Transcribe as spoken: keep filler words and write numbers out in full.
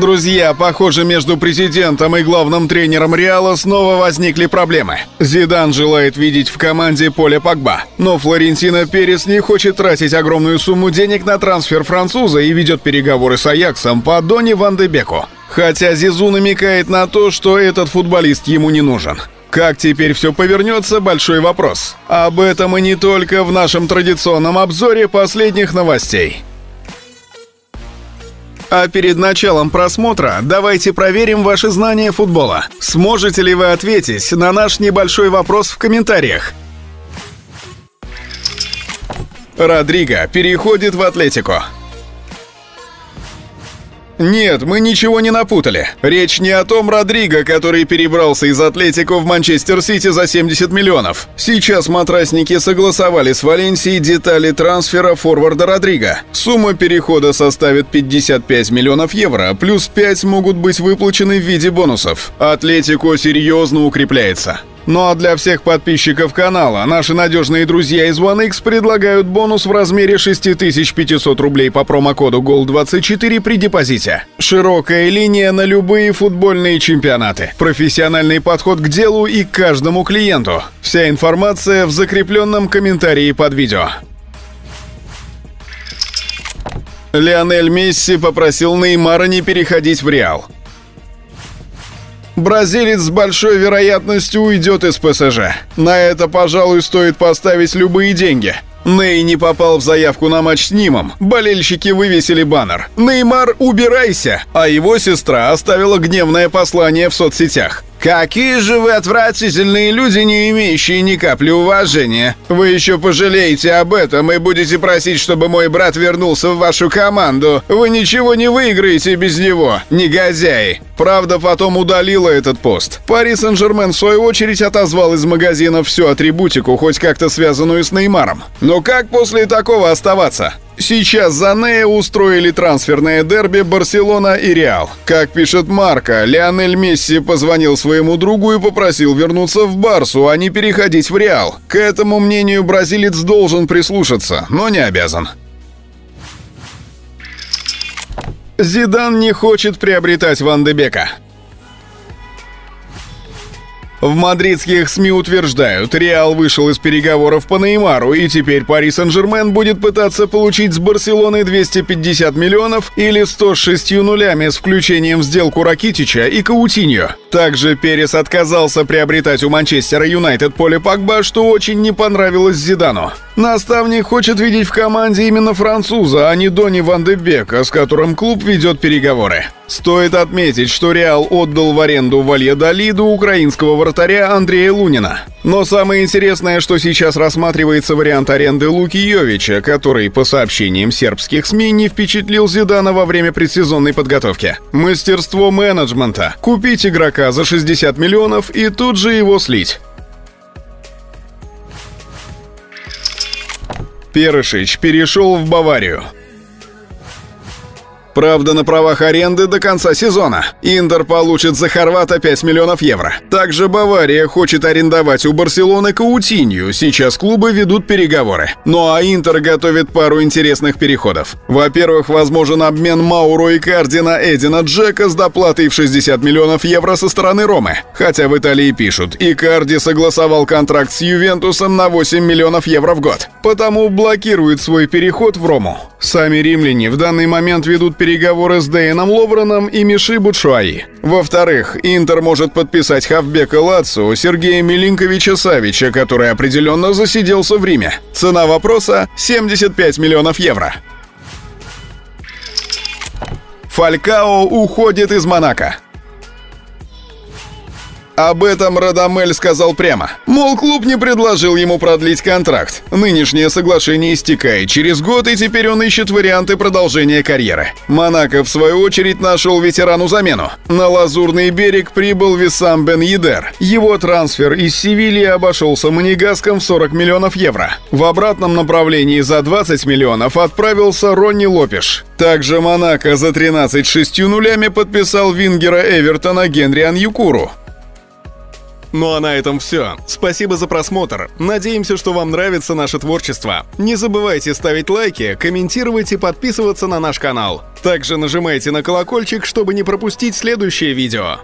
Друзья, похоже, между президентом и главным тренером Реала снова возникли проблемы. Зидан желает видеть в команде Поля Погба, но Флорентино Перес не хочет тратить огромную сумму денег на трансфер француза и ведет переговоры с Аяксом по Донни ван де Беку. Хотя Зизу намекает на то, что этот футболист ему не нужен. Как теперь все повернется – большой вопрос. Об этом и не только в нашем традиционном обзоре последних новостей. А перед началом просмотра давайте проверим ваши знания футбола. Сможете ли вы ответить на наш небольшой вопрос в комментариях? Родриго переходит в Атлетико. Нет, мы ничего не напутали. Речь не о том Родриго, который перебрался из Атлетико в Манчестер-Сити за семьдесят миллионов. Сейчас матрасники согласовали с Валенсией детали трансфера форварда Родриго. Сумма перехода составит пятьдесят пять миллионов евро, плюс пять могут быть выплачены в виде бонусов. Атлетико серьезно укрепляется. Ну а для всех подписчиков канала наши надежные друзья из уан икс предлагают бонус в размере шесть тысяч пятьсот рублей по промокоду гол двадцать четыре при депозите. Широкая линия на любые футбольные чемпионаты. Профессиональный подход к делу и к каждому клиенту. Вся информация в закрепленном комментарии под видео. Лионель Месси попросил Неймара не переходить в Реал. Бразилец с большой вероятностью уйдет из ПСЖ. На это, пожалуй, стоит поставить любые деньги. Ней не попал в заявку на матч с Нимом. Болельщики вывесили баннер «Неймар, убирайся!», а его сестра оставила гневное послание в соцсетях. «Какие же вы отвратительные люди, не имеющие ни капли уважения! Вы еще пожалеете об этом и будете просить, чтобы мой брат вернулся в вашу команду. Вы ничего не выиграете без него, негодяи!» Правда, потом удалила этот пост. Пари Сен-Жермен, в свою очередь, отозвал из магазина всю атрибутику, хоть как-то связанную с Неймаром. Но как после такого оставаться? Сейчас за Нея устроили трансферное дерби Барселона и Реал. Как пишет Марка, Лионель Месси позвонил своему другу и попросил вернуться в Барсу, а не переходить в Реал. К этому мнению бразилец должен прислушаться, но не обязан. Зидан не хочет приобретать Ван де Бека. В мадридских СМИ утверждают, Реал вышел из переговоров по Неймару, и теперь Пари Сен-Жермен будет пытаться получить с Барселоны двести пятьдесят миллионов или сто шесть нулями с включением в сделку Ракитича и Каутиньо. Также Перес отказался приобретать у Манчестера Юнайтед Поля Погба, что очень не понравилось Зидану. Наставник хочет видеть в команде именно француза, а не Донни ван де Бека, с которым клуб ведет переговоры. Стоит отметить, что Реал отдал в аренду Вальядолиду украинского вратаря Андрея Лунина. Но самое интересное, что сейчас рассматривается вариант аренды Луки Йовича, который, по сообщениям сербских СМИ, не впечатлил Зидана во время предсезонной подготовки. Мастерство менеджмента. Купить игрока за шестьдесят миллионов и тут же его слить. Перишич перешел в Баварию. Правда, на правах аренды до конца сезона. Интер получит за хорвата пять миллионов евро. Также Бавария хочет арендовать у Барселоны Каутинью. Сейчас клубы ведут переговоры. Ну а Интер готовит пару интересных переходов. Во-первых, возможен обмен Мауро Икарди на Эдина Джека с доплатой в шестьдесят миллионов евро со стороны Ромы. Хотя в Италии пишут, Икарди согласовал контракт с Ювентусом на восемь миллионов евро в год. Потому блокирует свой переход в Рому. Сами римляне в данный момент ведут переговоры. Переговоры с Дэйном Ловреном и Миши Бучуаи. Во-вторых, Интер может подписать хавбека Лацио Сергея Милинковича Савича, который определенно засиделся в Риме. Цена вопроса – семьдесят пять миллионов евро. Фалькао уходит из Монако. Об этом Радамель сказал прямо. Мол, клуб не предложил ему продлить контракт. Нынешнее соглашение истекает через год, и теперь он ищет варианты продолжения карьеры. Монако, в свою очередь, нашел ветерану замену. На Лазурный берег прибыл Виссам Бен-Йедер. Его трансфер из Севильи обошелся Манигаском в сорок миллионов евро. В обратном направлении за двадцать миллионов отправился Ронни Лопеш. Также Монако за тринадцать шестью нулями подписал вингера Эвертона Генри Аньюкуру. Ну а на этом все. Спасибо за просмотр. Надеемся, что вам нравится наше творчество. Не забывайте ставить лайки, комментировать и подписываться на наш канал. Также нажимайте на колокольчик, чтобы не пропустить следующее видео.